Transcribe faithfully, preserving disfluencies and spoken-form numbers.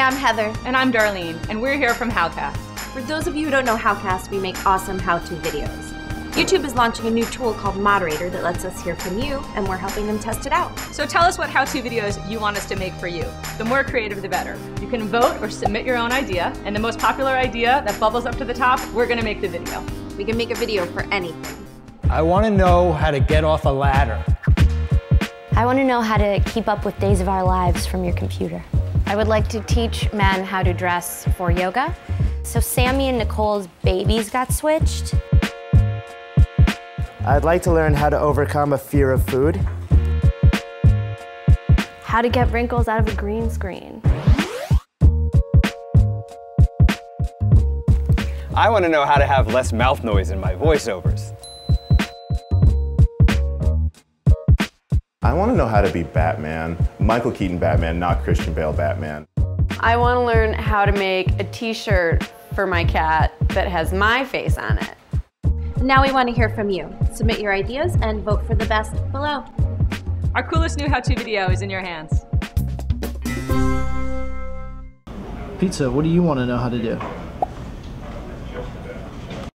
Hi, I'm Heather. And I'm Darlene, and we're here from Howcast. For those of you who don't know Howcast, we make awesome how-to videos. YouTube is launching a new tool called Moderator that lets us hear from you, and we're helping them test it out. So tell us what how-to videos you want us to make for you. The more creative, the better. You can vote or submit your own idea, and the most popular idea that bubbles up to the top, we're going to make the video. We can make a video for anything. I want to know how to get off a ladder. I want to know how to keep up with Days of Our Lives from your computer. I would like to teach men how to dress for yoga. So Sammy and Nicole's babies got switched. I'd like to learn how to overcome a fear of food. How to get wrinkles out of a green screen. I want to know how to have less mouth noise in my voiceovers. I want to know how to be Batman. Michael Keaton Batman, not Christian Bale Batman. I want to learn how to make a t-shirt for my cat that has my face on it. Now we want to hear from you. Submit your ideas and vote for the best below. Our coolest new how-to video is in your hands. Pizza, what do you want to know how to do?